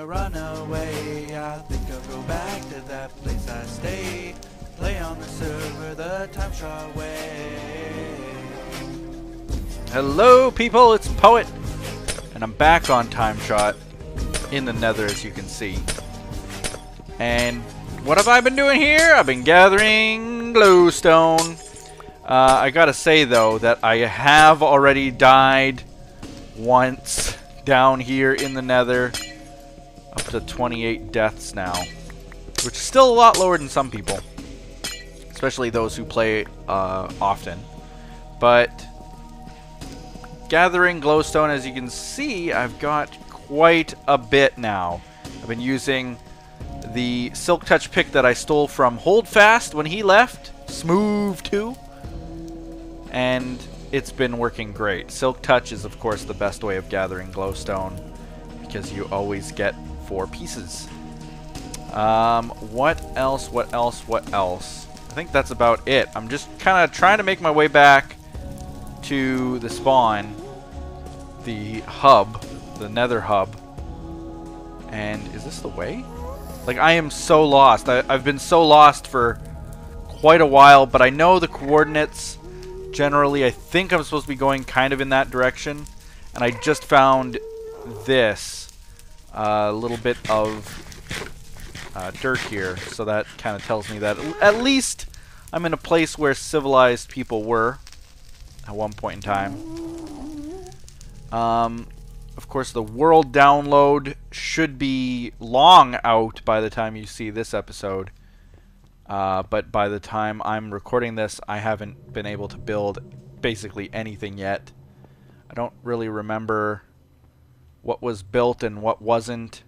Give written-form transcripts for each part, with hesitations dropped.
I run away, I think I'll go back to that place I stayed. Play on the server the TimeShot way. Hello people, it's Poet, and I'm back on TimeShot in the nether, as you can see. And what have I been doing here? I've been gathering glowstone. I gotta say though that I have already died once down here in the nether. Up to 28 deaths now, which is still a lot lower than some people, especially those who play often. But gathering glowstone, as you can see, I've got quite a bit now. I've been using the Silk Touch pick that I stole from Holdfast when he left, Smooth 2, and it's been working great. Silk Touch is, of course, the best way of gathering glowstone because you always get 4 pieces. What else? I think that's about it. I'm just kind of trying to make my way back to the spawn, the hub, the nether hub. And is this the way? Like, I am so lost. I've been so lost for quite a while, but I know the coordinates generally. I think I'm supposed to be going kind of in that direction. And I just found this little bit of dirt here, so that kind of tells me that at least I'm in a place where civilized people were at one point in time. Of course, the world download should be long out by the time you see this episode, but by the time I'm recording this, I haven't been able to build basically anything yet. I don't really remember what was built and what wasn't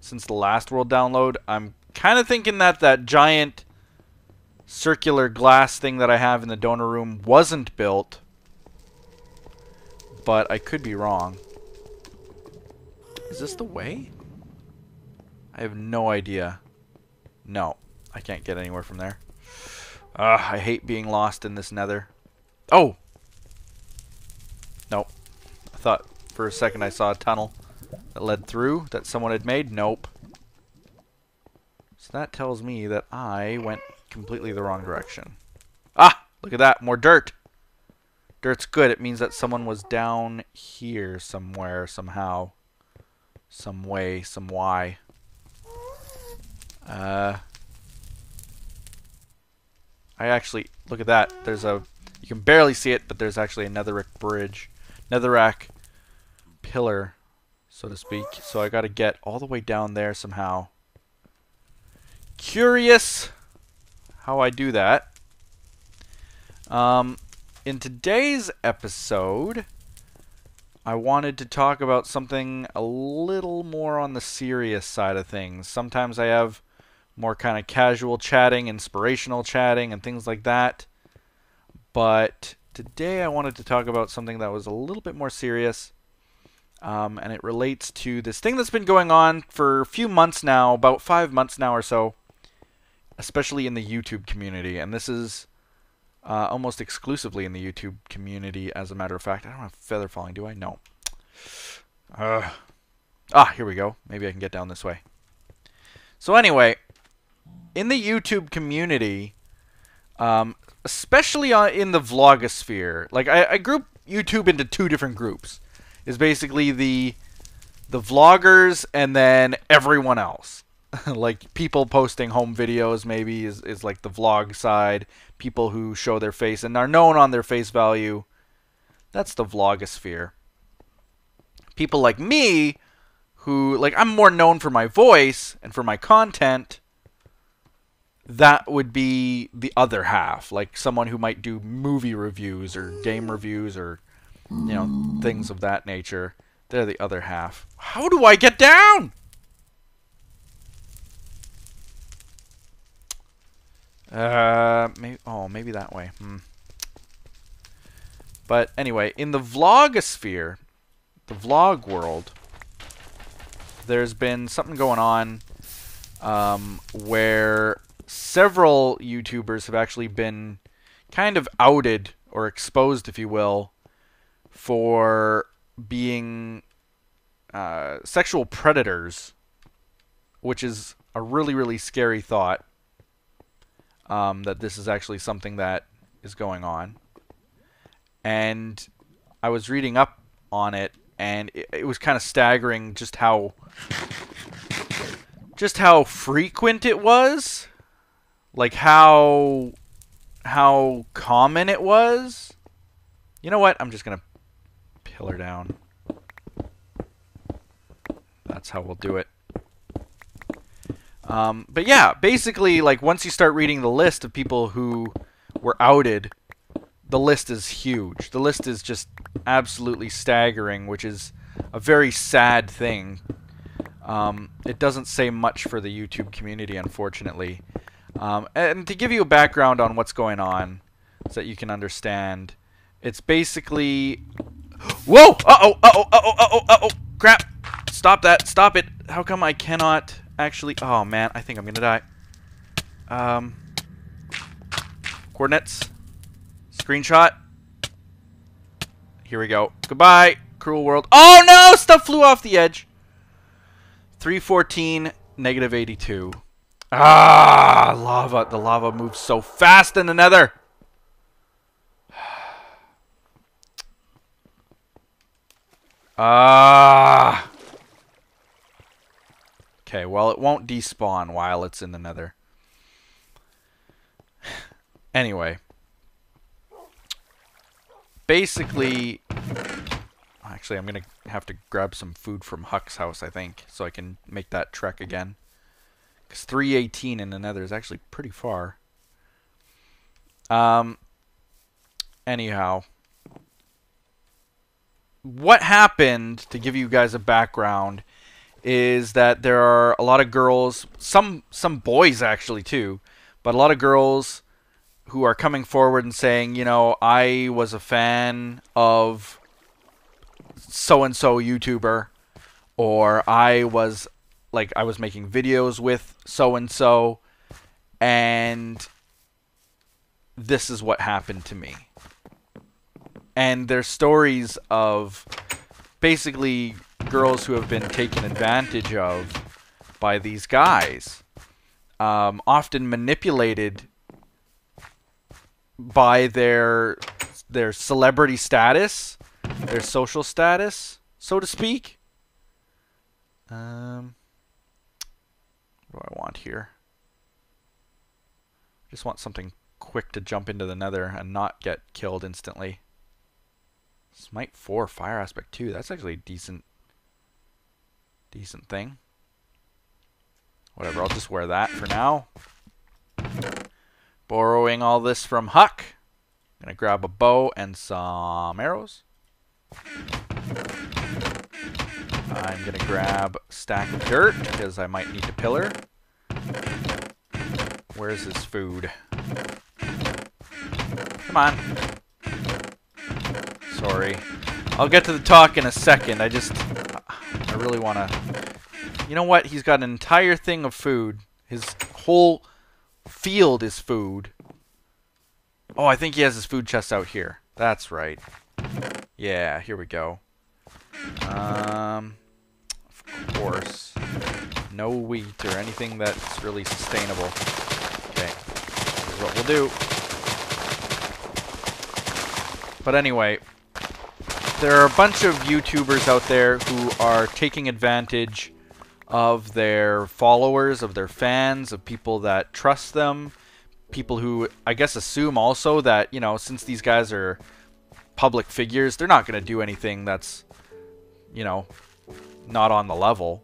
since the last world download. I'm kind of thinking that that giant circular glass thing that I have in the donor room wasn't built, but I could be wrong. Is this the way? I have no idea. No, I can't get anywhere from there. I hate being lost in this nether. Oh! Nope. I thought for a second I saw a tunnel that led through that someone had made. Nope. So that tells me that I went completely the wrong direction. Ah! Look at that. More dirt. Dirt's good. It means that someone was down here somewhere, somehow. Some way. Some why. I actually... Look at that. There's a... You can barely see it, but there's actually a netherrack bridge. Netherrack pillar, so to speak. So I gotta get all the way down there somehow. Curious how I do that. In today's episode, I wanted to talk about something a little more on the serious side of things. Sometimes I have more kind of casual chatting, inspirational chatting, and things like that. But today I wanted to talk about something that was a little bit more serious. And it relates to this thing that's been going on for a few months now, about 5 months now or so, especially in the YouTube community. And this is almost exclusively in the YouTube community, as a matter of fact. I don't have feather falling, do I? No. Here we go. Maybe I can get down this way. So anyway, in the YouTube community, especially in the vlogosphere, like I group YouTube into 2 different groups. Is basically the vloggers and then everyone else. Like people posting home videos maybe is like the vlog side. People who show their face and are known on their face value. That's the vlogosphere. People like me who, like, I'm more known for my voice and for my content. That would be the other half. Like someone who might do movie reviews or game reviews or, you know, things of that nature. They're the other half. How do I get down? Maybe. Oh, maybe that way. But anyway, in the vlogosphere, the vlog world, there's been something going on where several YouTubers have actually been kind of outed or exposed, if you will, for being sexual predators which is a really, really scary thought, that this is actually something that is going on. And I was reading up on it, and it was kind of staggering just how frequent it was, like how common it was. You know what? I'm just gonna pill her down. That's how we'll do it. But yeah, basically, like, once you start reading the list of people who were outed, the list is huge. The list is just absolutely staggering, which is a very sad thing. It doesn't say much for the YouTube community, unfortunately. And to give you a background on what's going on, so that you can understand, it's basically... Whoa! Uh-oh! Uh-oh! Uh-oh! Uh-oh! Uh-oh! Crap! Stop that! Stop it! How come I cannot actually... Oh, man. I think I'm gonna die. Coordinates. Screenshot. Here we go. Goodbye, cruel world. Oh, no! Stuff flew off the edge. 314, negative 82. Ah, lava. The lava moves so fast in the nether. Ah. Okay, well, it won't despawn while it's in the nether. Anyway. Basically... Actually, I'm going to have to grab some food from Huck's house, I think, so I can make that trek again. Because 318 in the nether is actually pretty far. Anyhow. What happened, to give you guys a background, is that there are a lot of girls, some boys actually too, but a lot of girls who are coming forward and saying, you know, I was a fan of so-and-so YouTuber, or I was making videos with so-and-so, and this is what happened to me. And there's stories of basically girls who have been taken advantage of by these guys, often manipulated by their celebrity status, their social status, so to speak. What do I want here? I just want something quick to jump into the nether and not get killed instantly. Smite 4, fire aspect 2. That's actually a decent thing. Whatever, I'll just wear that for now. Borrowing all this from Huck. I'm gonna grab a bow and some arrows. I'm gonna grab a stack of dirt because I might need to pillar. Where's his food? Come on. Sorry. I'll get to the talk in a second. I really want to... You know what? He's got an entire thing of food. His whole field is food. Oh, I think he has his food chest out here. That's right. Yeah, here we go. Of course. No wheat or anything that's really sustainable. Okay. Here's what we'll do. But anyway... There are a bunch of YouTubers out there who are taking advantage of their followers, of their fans, of people that trust them, people who, I guess, assume also that, you know, since these guys are public figures, they're not going to do anything that's, you know, not on the level,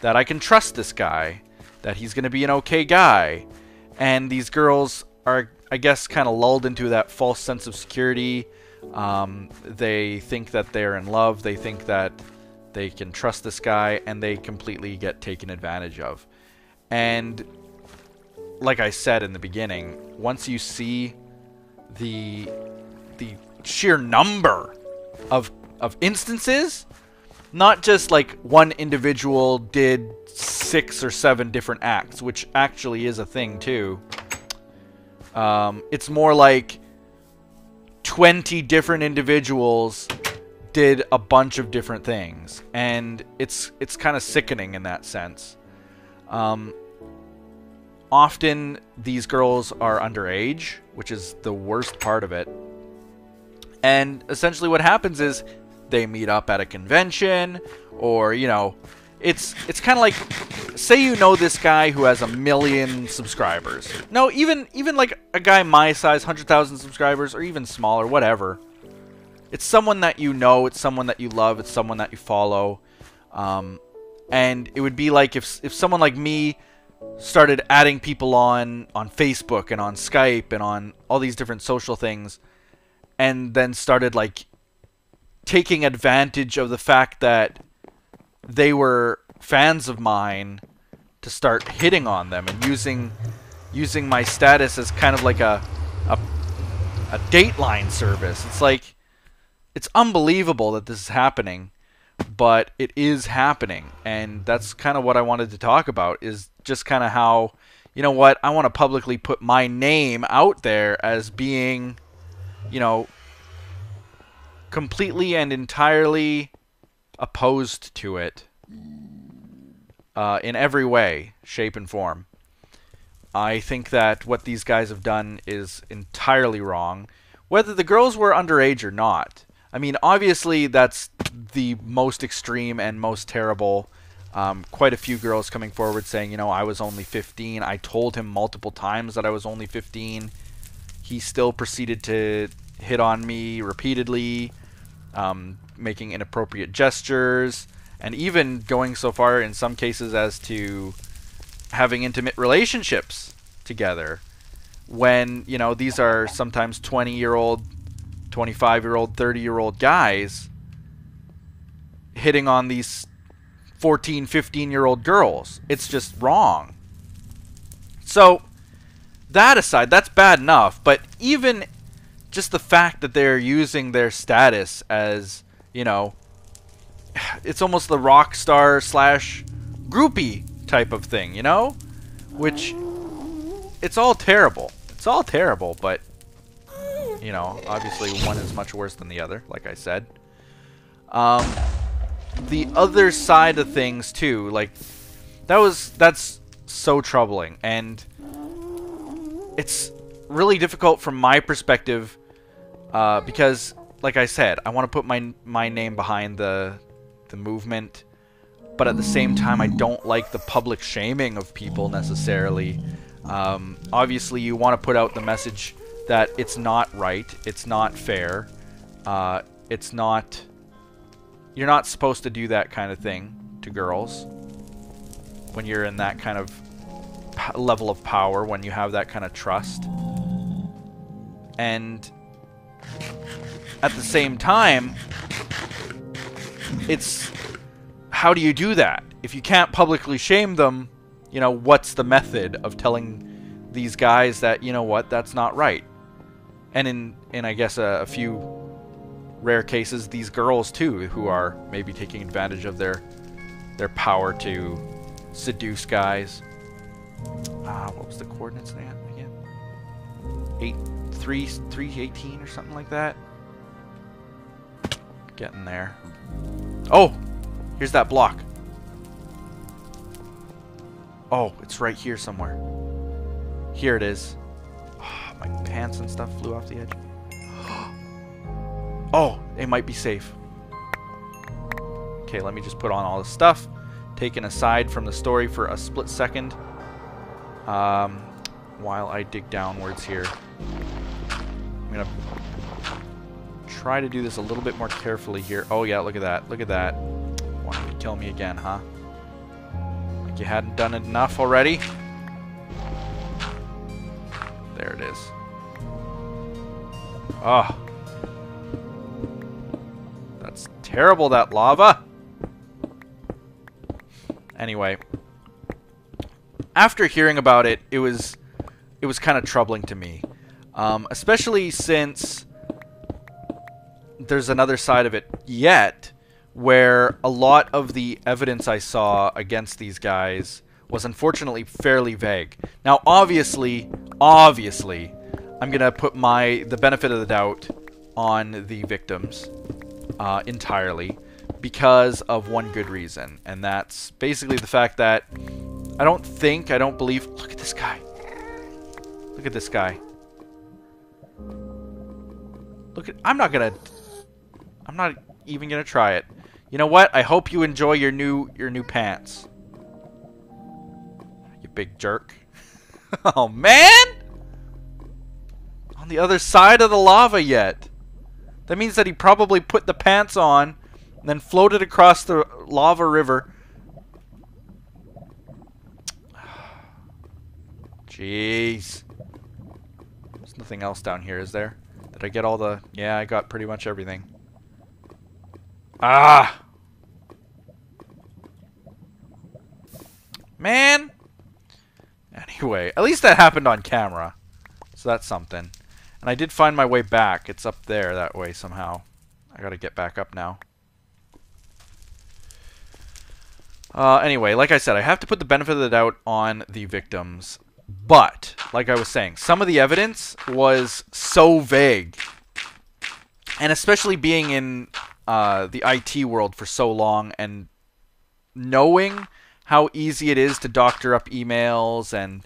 that I can trust this guy, that he's going to be an okay guy. And these girls are, I guess, kind of lulled into that false sense of security. They think that they're in love, they think that they can trust this guy, and they completely get taken advantage of. And like I said in the beginning, once you see the sheer number of instances, not just like one individual did 6 or 7 different acts, which actually is a thing too. It's more like 20 different individuals did a bunch of different things, and it's kind of sickening in that sense. Often these girls are underage, which is the worst part of it. And essentially what happens is they meet up at a convention, or, you know, it's kind of like, say you know this guy who has 1 million subscribers. No, even like a guy my size, 100,000 subscribers, or even smaller, whatever. It's someone that you know, it's someone that you love, it's someone that you follow. And it would be like if someone like me started adding people on Facebook and on Skype and on all these different social things, and then started like taking advantage of the fact that they were fans of mine to start hitting on them and using my status as kind of like a Dateline service. It's like, it's unbelievable that this is happening, but it is happening, and that's kind of what I wanted to talk about, is just kind of how, you know what, I want to publicly put my name out there as being, you know, completely and entirely opposed to it in every way, shape, and form. I think that what these guys have done is entirely wrong, whether the girls were underage or not. I mean, obviously, that's the most extreme and most terrible. Quite a few girls coming forward saying, you know, I was only 15. I told him multiple times that I was only 15. He still proceeded to hit on me repeatedly, making inappropriate gestures, and even going so far in some cases as to having intimate relationships together when, you know, these are sometimes 20-year-old, 25-year-old, 30-year-old guys hitting on these 14, 15-year-old girls. It's just wrong. So that aside, that's bad enough, but even just the fact that they're using their status as, you know, it's almost the rock star slash groupie type of thing, you know? Which, it's all terrible. It's all terrible, but, you know, obviously one is much worse than the other, like I said. The other side of things, too, like, that's so troubling, and it's really difficult from my perspective, because, like I said, I want to put my name behind the movement, but at the same time, I don't like the public shaming of people, necessarily. Obviously, you want to put out the message that it's not right, it's not fair, it's not... You're not supposed to do that kind of thing to girls when you're in that kind of level of power, when you have that kind of trust. And at the same time, it's... How do you do that? If you can't publicly shame them, you know, what's the method of telling these guys that, you know what, that's not right? And in I guess, a few... rare cases, these girls too, who are maybe taking advantage of their power to seduce guys. What was the coordinates they had again? 318 or something like that. Getting there. Oh, here's that block. Oh, it's right here somewhere. Here it is. Oh, my pants and stuff flew off the edge. Oh, it might be safe. Okay, let me just put on all this stuff. Taken aside from the story for a split second. While I dig downwards here. I'm going to try to do this a little bit more carefully here. Oh, yeah, look at that. Look at that. Wanted to kill me again, huh? Like you hadn't done it enough already? There it is. Oh. Terrible, that lava. Anyway, after hearing about it, it was kind of troubling to me, especially since there's another side of it yet, where a lot of the evidence I saw against these guys was unfortunately fairly vague. Now, obviously, I'm gonna put the benefit of the doubt on the victims. Entirely, because of one good reason, and that's basically the fact that I don't believe. Look at this guy. Look at this guy. Look at. I'm not even gonna try it. You know what? I hope you enjoy your new pants. You big jerk. Oh man! On the other side of the lava yet. That means that he probably put the pants on and then floated across the lava river. Jeez. There's nothing else down here, is there? Did I get all the... Yeah, I got pretty much everything. Ah! Man! Anyway, at least that happened on camera. So that's something. And I did find my way back. It's up there that way somehow. I gotta get back up now. Anyway, like I said, I have to put the benefit of the doubt on the victims. But, like I was saying, some of the evidence was so vague. And especially being in the IT world for so long and knowing how easy it is to doctor up emails and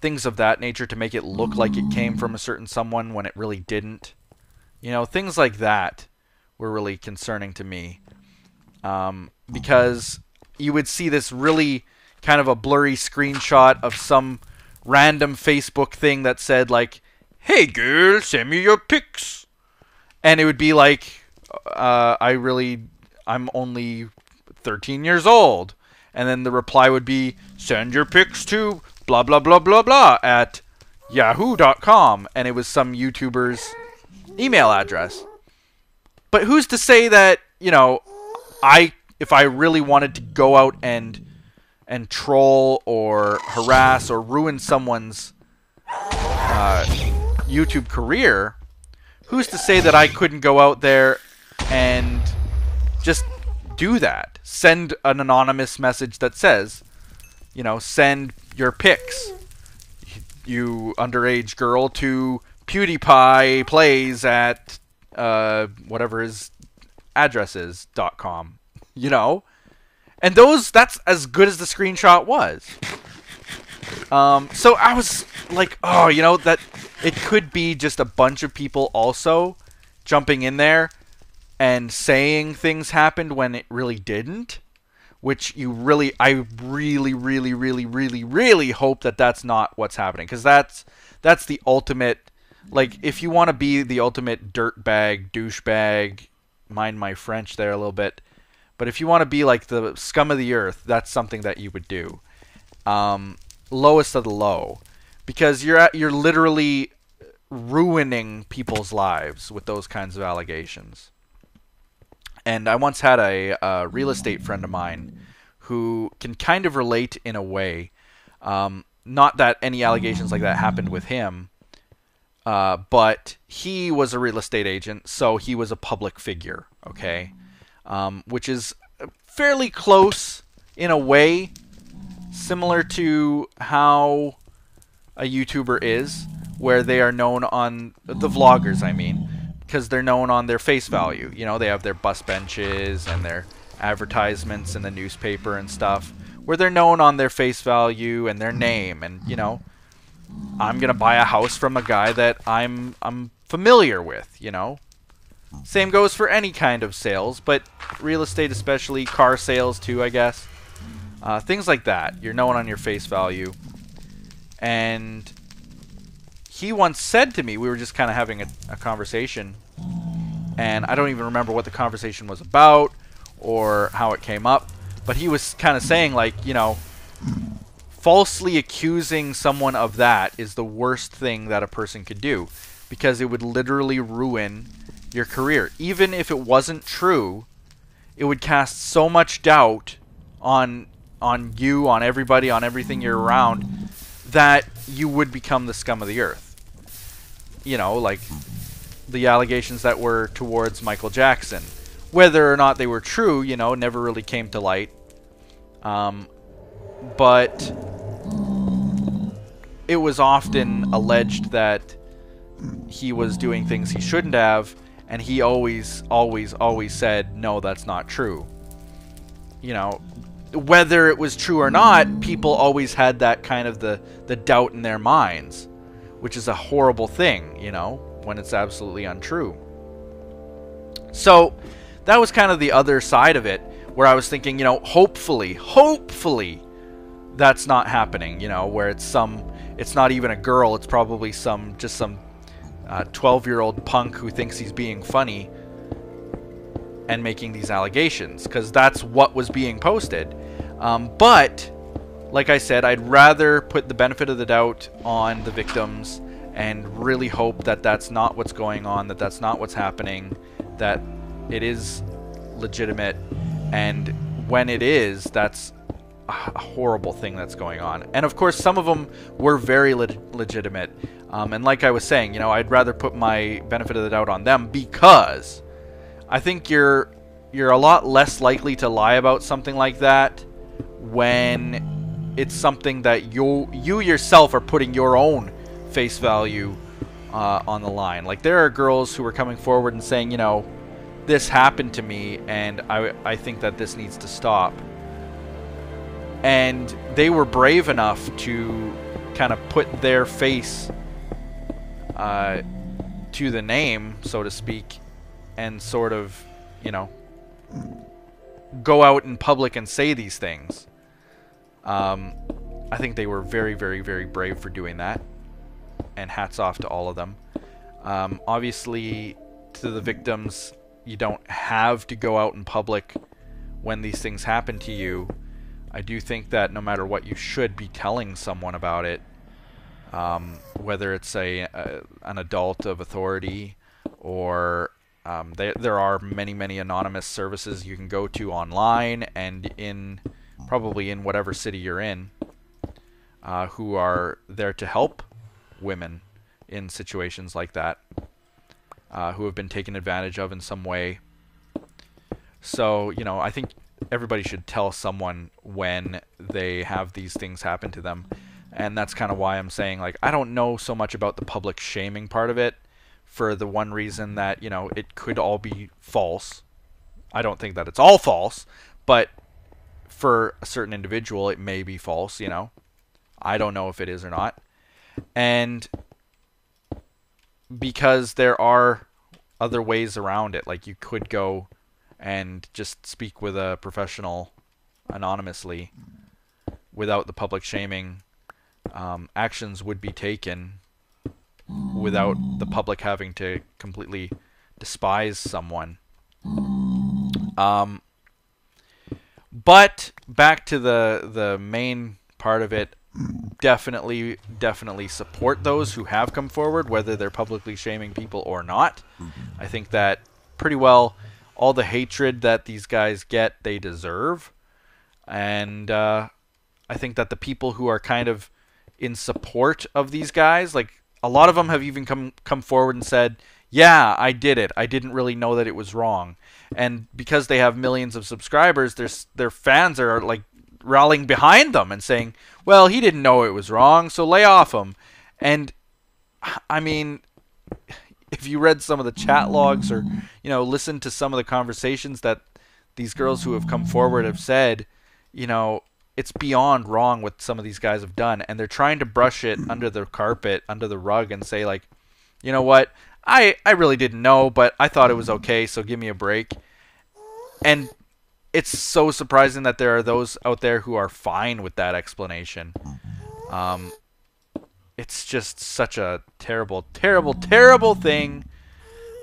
things of that nature to make it look like it came from a certain someone when it really didn't. You know, things like that were really concerning to me. Because you would see this really kind of a blurry screenshot of some random Facebook thing that said like, "Hey girl, send me your pics," and it would be like, "I'm only 13 years old," and then the reply would be, "Send your pics to blah blah blah blah blah at yahoo.com," and it was some YouTuber's email address. But who's to say that, you know, if I really wanted to go out and troll or harass or ruin someone's YouTube career, who's to say that I couldn't go out there and just do that? Send an anonymous message that says, you know, send your pics, you underage girl, to PewDiePie Plays at whatever his address is .com, you know. And that's as good as the screenshot was. So I was like, oh, you know, that it could be just a bunch of people also jumping in there and saying things happened when it really didn't, which I really hope that that's not what's happening, because that's the ultimate, like, if you want to be the ultimate dirtbag, douchebag, mind my French there a little bit, but if you want to be like the scum of the earth, that's something that you would do. Lowest of the low. Because you're literally ruining people's lives with those kinds of allegations. And I once had a real estate friend of mine who can kind of relate in a way. Not that any allegations like that happened with him. But he was a real estate agent, so he was a public figure, okay? Which is fairly close in a way, similar to how a YouTuber is, where they are known on the vloggers, I mean, because they're known on their face value. You know, they have their bus benches and their advertisements in the newspaper and stuff, where they're known on their face value and their name. And you know, I'm gonna buy a house from a guy that I'm familiar with, you know. Same goes for any kind of sales, but real estate especially, car sales too, I guess. Things like that. You're known on your face value. And he once said to me, we were just kind of having a conversation, and I don't even remember what the conversation was about or how it came up, but he was kind of saying like, you know, falsely accusing someone of that is the worst thing that a person could do, because it would literally ruin your career. Even if it wasn't true, it would cast so much doubt on you, on everybody, on everything you're around, that you would become the scum of the earth. You know, like the allegations that were towards Michael Jackson, whether or not they were true, you know, never really came to light. But it was often alleged that he was doing things he shouldn't have. And he always said, no, that's not true. You know, whether it was true or not, people always had that kind of the doubt in their minds, which is a horrible thing, you know, when it's absolutely untrue. So that was kind of the other side of it, where I was thinking, you know, hopefully that's not happening, you know, where it's not even a girl, it's probably some 12-year-old punk who thinks he's being funny and making these allegations, because that's what was being posted. But like I said, I'd rather put the benefit of the doubt on the victims and really hope that that's not what's going on, that that's not what's happening, that it is legitimate, and when it is, that's a horrible thing that's going on. And of course, some of them were very legitimate, and like I was saying, you know, I'd rather put my benefit of the doubt on them, because I think you're a lot less likely to lie about something like that when it's something that you yourself are putting your own face value on the line. Like, there are girls who are coming forward and saying, you know, this happened to me and I think that this needs to stop. And they were brave enough to kind of put their face to the name, so to speak, and sort of, you know, go out in public and say these things. I think they were very, very, very brave for doing that, and hats off to all of them. Obviously, to the victims, you don't have to go out in public when these things happen to you. I do think that no matter what, you should be telling someone about it, whether it's an adult of authority, or there are many anonymous services you can go to online, and probably in whatever city you're in, who are there to help women in situations like that, who have been taken advantage of in some way. So, you know, I think everybody should tell someone when they have these things happen to them. And that's kind of why I'm saying, like, I don't know so much about the public shaming part of it, for the one reason that, you know, it could all be false. I don't think that it's all false, but for a certain individual, it may be false, you know. I don't know if it is or not. And because there are other ways around it, like, you could go and just speak with a professional anonymously without the public shaming. Actions would be taken without the public having to completely despise someone. But back to the main part of it, definitely support those who have come forward, whether they're publicly shaming people or not. I think that pretty well all the hatred that these guys get, they deserve. And I think that the people who are kind of in support of these guys, like, a lot of them have even come forward and said, yeah, I did it, I didn't really know that it was wrong. And because they have millions of subscribers, their fans are, like, rallying behind them and saying, well, he didn't know it was wrong, so lay off him. And I mean, if you read some of the chat logs, or, you know, listen to some of the conversations that these girls who have come forward have said, you know, it's beyond wrong what some of these guys have done, and they're trying to brush it under the carpet, under the rug, and say, like, you know what, I really didn't know, but I thought it was okay, so give me a break. And it's so surprising that there are those out there who are fine with that explanation. It's just such a terrible thing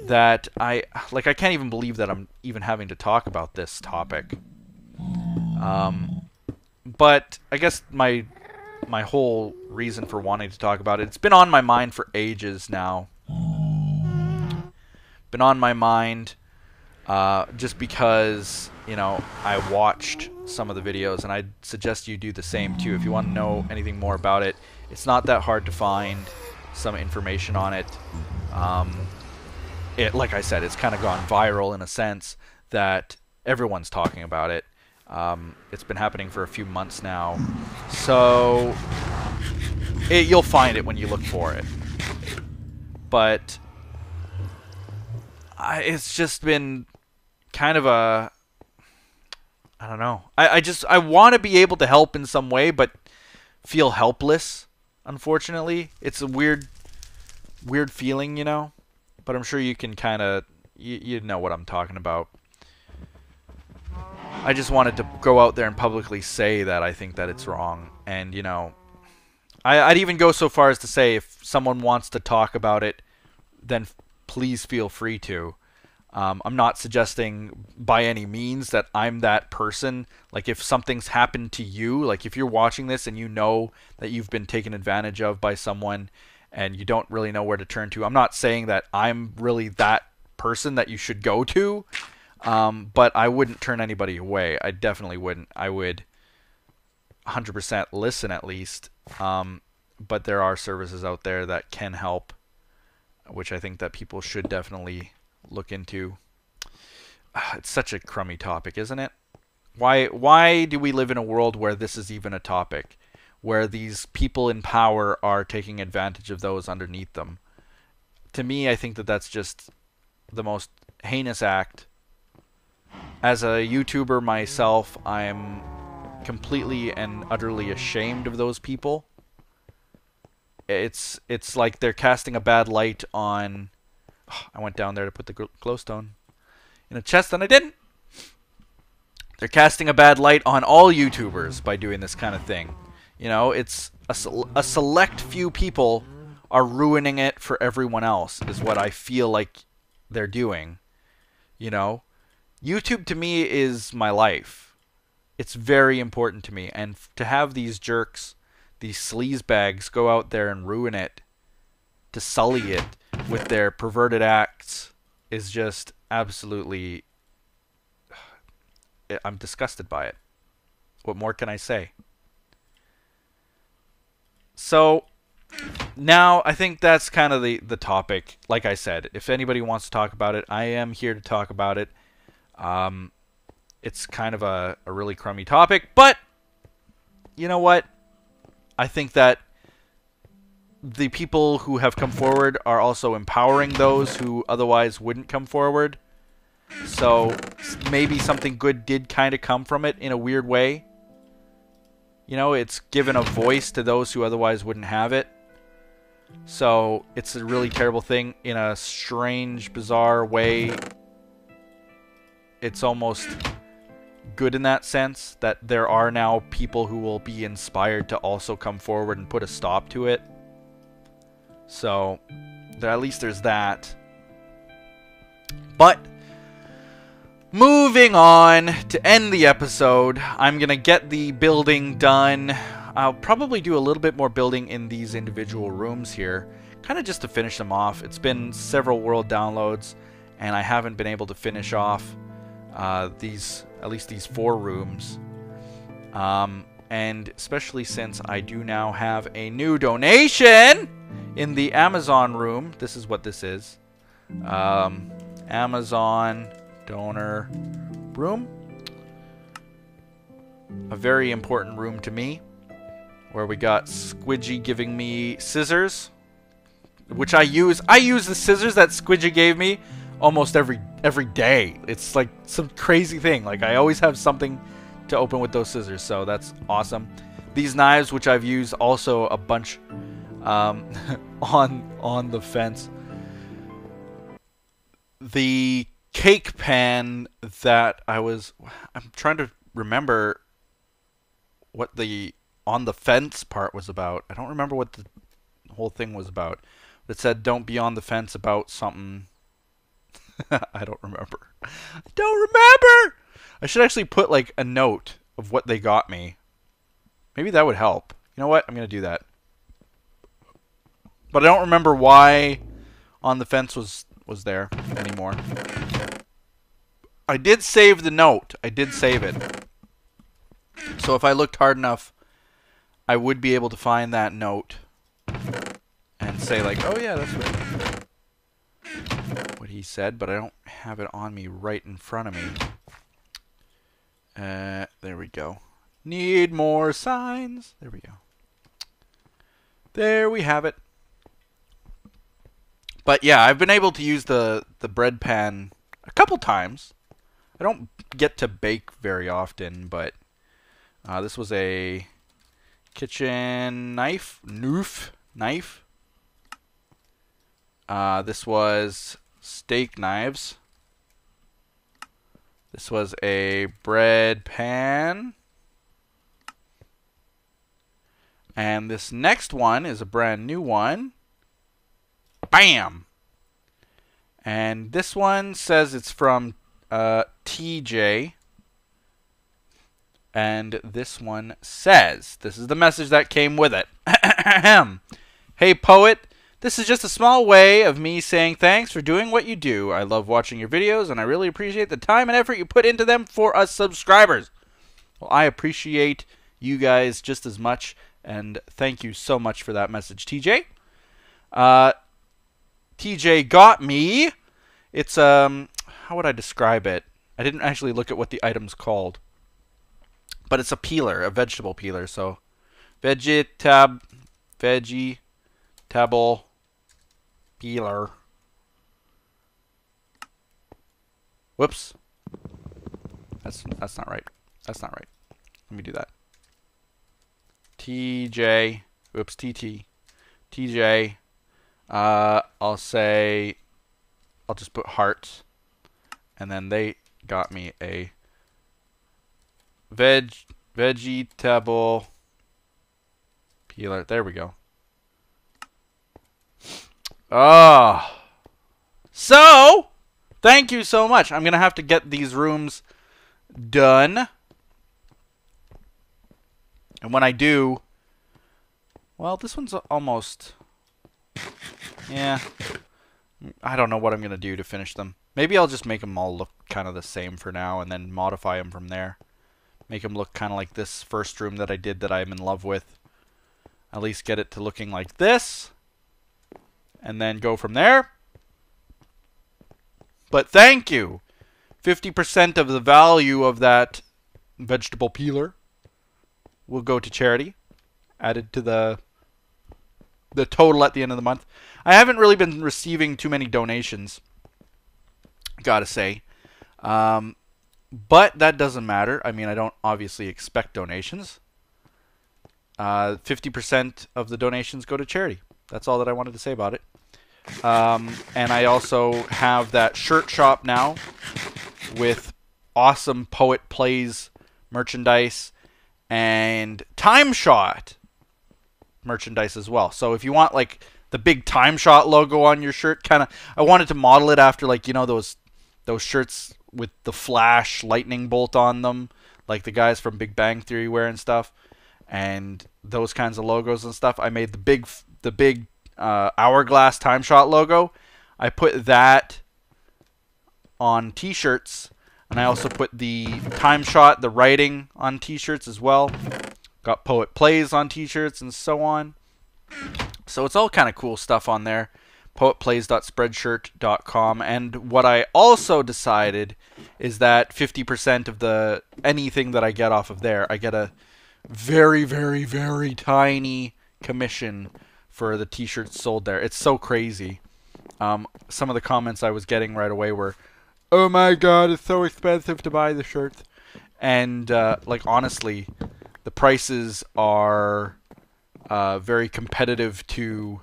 that I can't even believe that I'm even having to talk about this topic. But I guess my whole reason for wanting to talk about it, it's been on my mind for ages now. Been on my mind just because, you know, I watched some of the videos, and I'd suggest you do the same too. If you want to know anything more about it, it's not that hard to find some information on it. Like I said, it's kind of gone viral in a sense that everyone's talking about it. It's been happening for a few months now, so you'll find it when you look for it. But it's just been kind of a I don't know. I want to be able to help in some way, but feel helpless, unfortunately. It's a weird feeling, you know? But I'm sure you can kind of, you know what I'm talking about. I just wanted to go out there and publicly say that I think that it's wrong. And, you know, I'd even go so far as to say if someone wants to talk about it, then please feel free to. I'm not suggesting by any means that I'm that person. Like, if something's happened to you, like if you're watching this and you know that you've been taken advantage of by someone and you don't really know where to turn to, I'm not saying that I'm really that person that you should go to, but I wouldn't turn anybody away. I definitely wouldn't. I would 100% listen at least, but there are services out there that can help, which I think that people should definitely look into. It's such a crummy topic, isn't it? Why do we live in a world where this is even a topic, where these people in power are taking advantage of those underneath them? To me, I think that that's just the most heinous act. As a YouTuber myself, I'm completely and utterly ashamed of those people. It's like they're casting a bad light on... I went down there to put the glowstone in a chest, and I didn't. They're casting a bad light on all YouTubers by doing this kind of thing. You know, it's a select few people are ruining it for everyone else, is what I feel like they're doing. You know, YouTube to me is my life. It's very important to me, and to have these jerks, these sleazebags, go out there and ruin it, to sully it with their perverted acts, is just absolutely... I'm disgusted by it. What more can I say? So now I think that's kind of the topic. Like I said, if anybody wants to talk about it, I am here to talk about it. It's kind of a really crummy topic, but you know what? I think that the people who have come forward are also empowering those who otherwise wouldn't come forward. So maybe something good did kind of come from it in a weird way. You know, it's given a voice to those who otherwise wouldn't have it. So it's a really terrible thing in a strange, bizarre way. It's almost good in that sense that there are now people who will be inspired to also come forward and put a stop to it. So, at least there's that. But, moving on to end the episode, I'm going to get the building done. I'll probably do a little bit more building in these individual rooms here, kind of just to finish them off. It's been several world downloads, and I haven't been able to finish off at least these four rooms. And especially since I do now have a new donation in the Amazon room. This is what this is. Amazon donor room. A very important room to me, where we got Squidgy giving me scissors, which I use. I use the scissors that Squidgy gave me almost every day. It's like some crazy thing. Like, I always have something to open with those scissors, so that's awesome. These knives, which I've used also a bunch on the fence. The cake pan that I'm trying to remember what the on the fence part was about. I don't remember what the whole thing was about. It said don't be on the fence about something. I don't remember. I don't remember. I should actually put like a note of what they got me. Maybe that would help. You know what? I'm going to do that. But I don't remember why on the fence was there anymore. I did save the note. I did save it. So if I looked hard enough, I would be able to find that note and say like, oh yeah, that's what he said, but I don't have it on me right in front of me. There we go. Need more signs. There we go. There we have it. But yeah, I've been able to use the bread pan a couple times. I don't get to bake very often, but this was a kitchen knife. This was steak knives. This was a bread pan. And this next one is a brand new one. Bam! And this one says it's from TJ. And this one says, this is the message that came with it. Hey, Poet. This is just a small way of me saying thanks for doing what you do. I love watching your videos, and I really appreciate the time and effort you put into them for us subscribers. Well, I appreciate you guys just as much, and thank you so much for that message, TJ. TJ got me. It's, how would I describe it? I didn't actually look at what the item's called. But it's a peeler, a vegetable peeler, so. Vegetable peeler. Whoops. That's not right. That's not right. Let me do that. TJ. Whoops. TT. TJ. I'll say. I'll just put heart. And then they got me a vegetable peeler. There we go. Oh. So, thank you so much. I'm going to have to get these rooms done. And when I do, well, this one's almost, yeah, I don't know what I'm going to do to finish them. Maybe I'll just make them all look kind of the same for now and then modify them from there. Make them look kind of like this first room that I did that I'm in love with. At least get it to looking like this. And then go from there. But thank you. 50% of the value of that vegetable peeler will go to charity, added to the total at the end of the month. I haven't really been receiving too many donations, gotta say. But that doesn't matter. I mean, I don't obviously expect donations. 50% of the donations go to charity. That's all that I wanted to say about it. And I also have that shirt shop now with awesome Poet Plays merchandise and TimeShot merchandise as well. So if you want like the big TimeShot logo on your shirt, kind of, I wanted to model it after like, you know, those shirts with the flash lightning bolt on them, like the guys from Big Bang Theory wear and stuff, and those kinds of logos and stuff. I made the big hourglass TimeShot logo. I put that on t-shirts, and I also put the TimeShot, the writing, on t-shirts as well. Got Poet Plays on t-shirts and so on. So it's all kind of cool stuff on there. Poetplays.spreadshirt.com. And what I also decided is that 50% of the anything that I get off of there, I get a very, very, very tiny commission for the t-shirts sold there. It's so crazy. Some of the comments I was getting right away were, oh my god, it's so expensive to buy the shirts. And like, honestly, the prices are very competitive to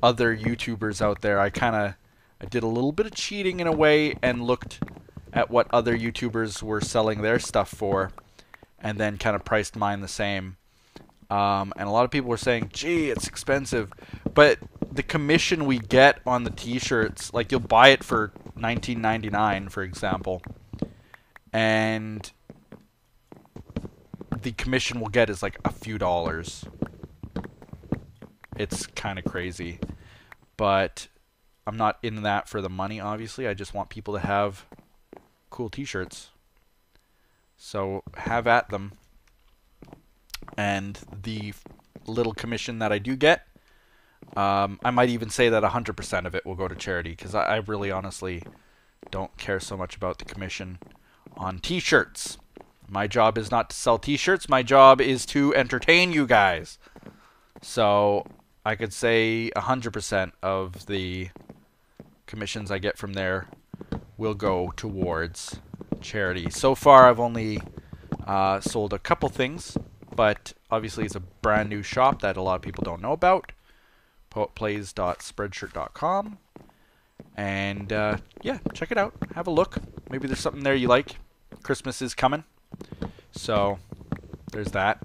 other YouTubers out there. I did a little bit of cheating in a way and looked at what other YouTubers were selling their stuff for and then kind of priced mine the same. And a lot of people were saying, gee, it's expensive. But the commission we get on the t-shirts, like you'll buy it for $19.99, for example. And the commission we'll get is like a few dollars. It's kind of crazy. But I'm not in that for the money, obviously. I just want people to have cool t-shirts. So have at them. And the little commission that I do get, I might even say that 100% of it will go to charity, because I really honestly don't care so much about the commission on t-shirts. My job is not to sell t-shirts. My job is to entertain you guys. So I could say 100% of the commissions I get from there will go towards charity. So far, I've only sold a couple things, but obviously it's a brand new shop that a lot of people don't know about. poetplays.spreadshirt.com. And yeah, check it out. Have a look. Maybe there's something there you like. Christmas is coming. So there's that.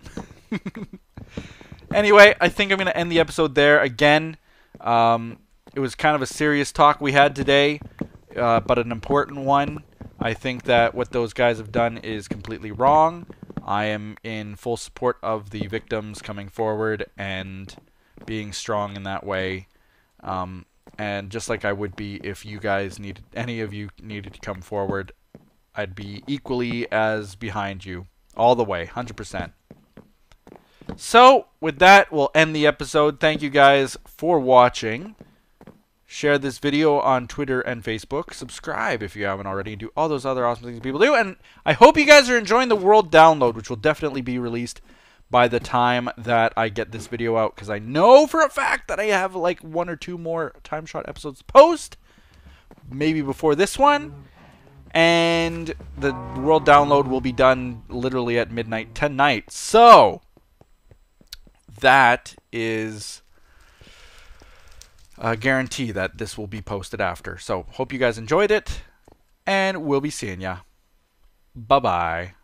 Anyway, I think I'm going to end the episode there. Again, it was kind of a serious talk we had today, but an important one. I think that what those guys have done is completely wrong. I am in full support of the victims coming forward and being strong in that way. And just like I would be if you guys needed, any of you needed to come forward, I'd be equally as behind you all the way, 100%. So with that, we'll end the episode. Thank you guys for watching. Share this video on Twitter and Facebook. Subscribe if you haven't already. Do all those other awesome things people do. And I hope you guys are enjoying the world download, which will definitely be released by the time that I get this video out, because I know for a fact that I have like 1 or 2 more TimeShot episodes to post, maybe before this one. And the world download will be done literally at midnight tonight. So that is a guarantee that this will be posted after. So hope you guys enjoyed it, and we'll be seeing ya. Bye-bye.